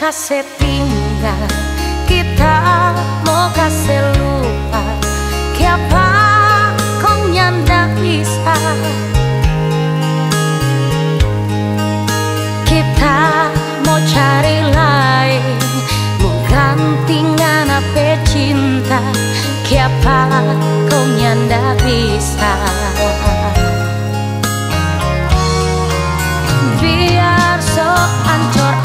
kasih tinggal, kita mau kasih lupa. Kiapa kong nyanda isa, kita mau cari lain, menggantikan apa cinta. Kiapa kong nyanda bisa. Biar sok ancur